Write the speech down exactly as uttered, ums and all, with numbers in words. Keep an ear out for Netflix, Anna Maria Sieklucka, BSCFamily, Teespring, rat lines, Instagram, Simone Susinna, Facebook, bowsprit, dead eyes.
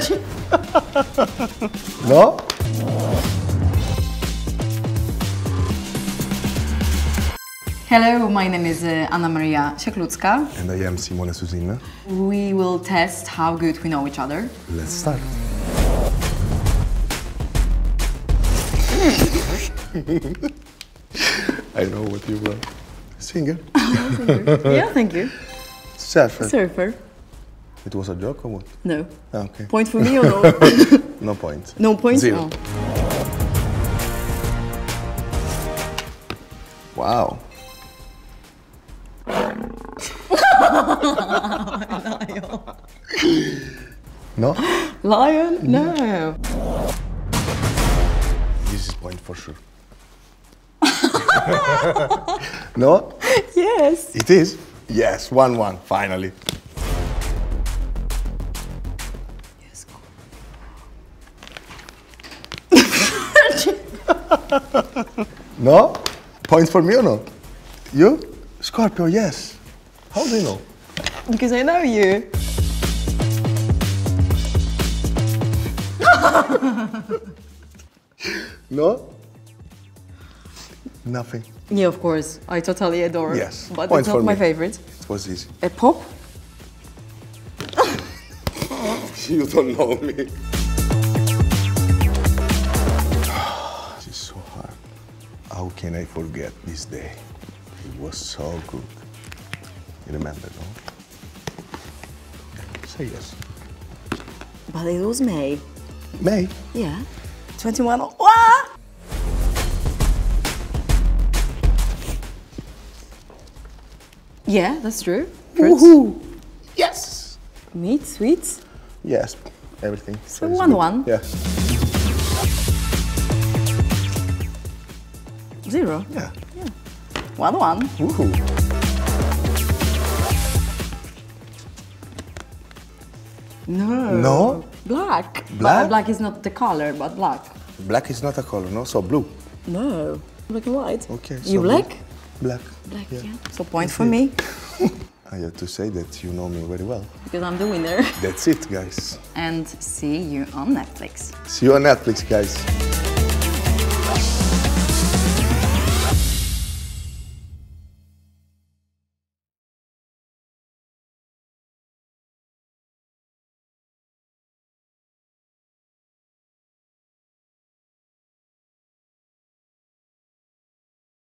Leci. No. Hello, my name is uh, Anna Maria Sieklucka. And I am Simone Susinna. We will test how good we know each other. Let's start. I know what you love. Singer. Yeah, thank you. Surfer. Surfer. It was a joke or what? No. Ah, okay. Point for me or no? No point. No point? Zero. Oh. Wow. No? Lion? No. This is point for sure. No? Yes. It is? Yes, one one, finally. Yes. No? Point for me or no? You? Scorpio, yes. How do you know? Because I know you. No? Nothing. Yeah, of course. I totally adore. Yes. But point it's not my favorite. It was easy. A pop? You don't know me. This is so hard. How can I forget this day? It was so good. You remember, no? Say yes. But it was May. May? Yeah. twenty-one. What? Yeah, that's true. Woohoo! Yes! Meat, sweets? Yes, everything. So one, one. Yeah. Zero? Yeah. Yeah. One, one. Woohoo! No. No? Black. Black? But black is not the color, but black. Black is not a color, no? So blue? No. Black and white. Okay. So you black? Blue. Black. Black, yeah. Yeah. So point for me. I have to say that you know me very well. Because I'm the winner. That's it, guys. And see you on Netflix. See you on Netflix, guys.